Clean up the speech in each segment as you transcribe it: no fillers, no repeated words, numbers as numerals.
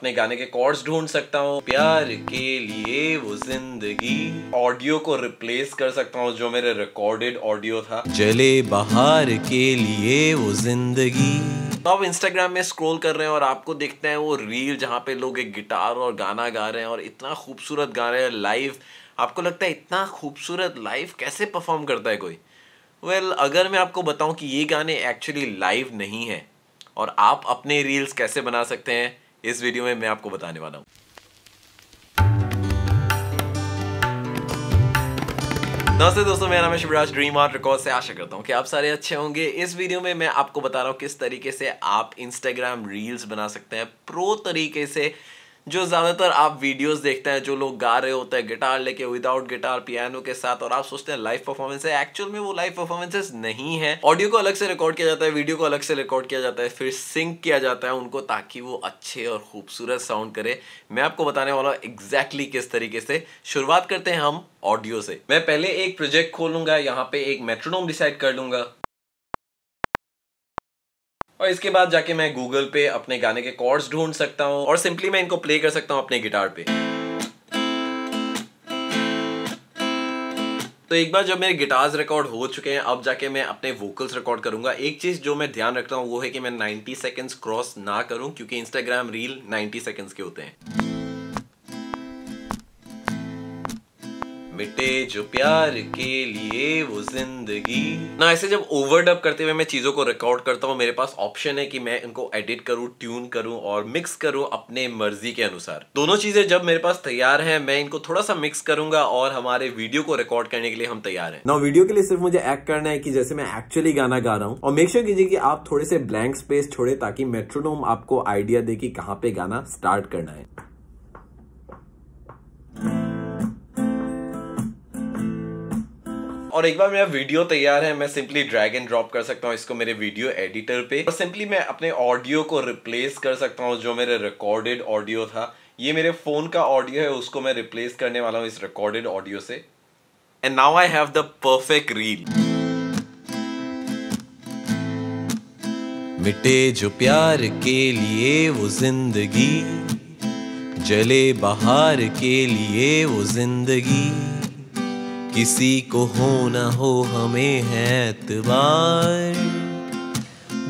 अपने गाने के कॉर्ड्स ढूंढ सकता हूँ, प्यार के लिए वो जिंदगी, ऑडियो को रिप्लेस कर सकता हूँ जो मेरे रिकॉर्डेड ऑडियो था, चले बाहर के लिए वो जिंदगी। तो आप इंस्टाग्राम में स्क्रॉल कर रहे हैं और आपको देखते हैं वो रील जहाँ पे लोग एक गिटार और गाना गा रहे हैं और इतना खूबसूरत गा रहे हैं लाइव। आपको लगता है इतना खूबसूरत लाइव कैसे परफॉर्म करता है कोई? वेल, अगर मैं आपको बताऊं कि ये गाने एक्चुअली लाइव नहीं है और आप अपने रील्स कैसे बना सकते हैं, इस वीडियो में मैं आपको बताने वाला हूँ। नमस्ते दोस्तों, मेरा नाम है शुभराज, ड्रीम आर्ट रिकॉर्ड से। आशा करता हूँ कि आप सारे अच्छे होंगे। इस वीडियो में मैं आपको बता रहा हूँ किस तरीके से आप इंस्टाग्राम रील्स बना सकते हैं प्रो तरीके से। जो ज़्यादातर आप वीडियोस देखते हैं जो लोग गा रहे होते हैं गिटार लेके, विदाउट गिटार, पियानो के साथ, और आप सोचते हैं लाइव परफॉर्मेंस है, एक्चुअल में वो लाइव परफॉर्मेंसेस नहीं है। ऑडियो को अलग से रिकॉर्ड किया जाता है, वीडियो को अलग से रिकॉर्ड किया जाता है, फिर सिंक किया जाता है उनको ताकि वो अच्छे और खूबसूरत साउंड करे। मैं आपको बताने वाला हूँ एग्जैक्टली किस तरीके से। शुरुआत करते हैं हम ऑडियो से। मैं पहले एक प्रोजेक्ट खोलूंगा, यहाँ पे एक मेट्रोनोम डिसाइड कर लूंगा और इसके बाद जाके मैं गूगल पे अपने गाने के कॉर्ड्स ढूंढ सकता हूँ और सिंपली मैं इनको प्ले कर सकता हूँ अपने गिटार पे। तो एक बार जब मेरे गिटार्स रिकॉर्ड हो चुके हैं, अब जाके मैं अपने वोकल्स रिकॉर्ड करूंगा। एक चीज जो मैं ध्यान रखता हूँ वो है कि मैं 90 सेकंड्स क्रॉस ना करूँ, क्योंकि इंस्टाग्राम रील 90 सेकंड्स के होते हैं। मिटे जो प्यार के लिए वो जिंदगी ना, ऐसे जब ओवरडब करते हुए मैं चीज़ों को रिकॉर्ड करता हूँ, मेरे पास ऑप्शन है कि मैं इनको एडिट करूँ, ट्यून करूँ और मिक्स करूँ अपने मर्जी के अनुसार। दोनों चीज़ें जब मेरे पास तैयार हैं, मैं इनको थोड़ा सा मिक्स करूंगा और हमारे वीडियो को रिकॉर्ड करने के लिए हम तैयार हैं। ना, वीडियो के लिए सिर्फ मुझे एक्ट करना है कि जैसे मैं एक्चुअली गाना गा रहा हूँ, और मेक श्योर कीजिए कि आप थोड़े से ब्लैंक स्पेस छोड़े ताकि मेट्रोनोम आपको आइडिया दे कि कहाँ पे गाना स्टार्ट करना है। और एक बार मेरा वीडियो तैयार है, मैं सिंपली ड्रैग एंड ड्रॉप कर सकता हूँ इसको मेरे वीडियो एडिटर पे और सिंपली मैं अपने ऑडियो को रिप्लेस कर सकता हूँ जो मेरे रिकॉर्डेड ऑडियो था। ये मेरे फोन का ऑडियो है, उसको मैं रिप्लेस करने वाला हूँ इस रिकॉर्डेड ऑडियो से। And now I have the perfect reel. मिटे जो प्यार के लिए वो जिंदगी, जले बहार के लिए वो जिंदगी, किसी को हो ना हो हमें है एतबार,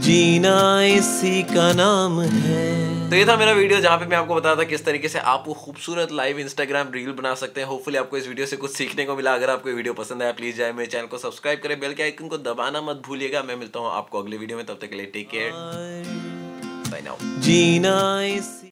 जीना इसी का नाम है। तो ये था मेरा वीडियो जहाँ पे मैं आपको बताया था किस तरीके से आप वो खूबसूरत लाइव इंस्टाग्राम रील बना सकते हैं। होपफुली आपको इस वीडियो से कुछ सीखने को मिला। अगर आपको वीडियो पसंद आया प्लीज जाए मेरे चैनल को सब्सक्राइब करें, बेल के आइकन को दबाना मत भूलिएगा। मैं मिलता हूँ आपको अगले वीडियो में, तब तक के लिए टेक केयर, बाय नाउ। जीना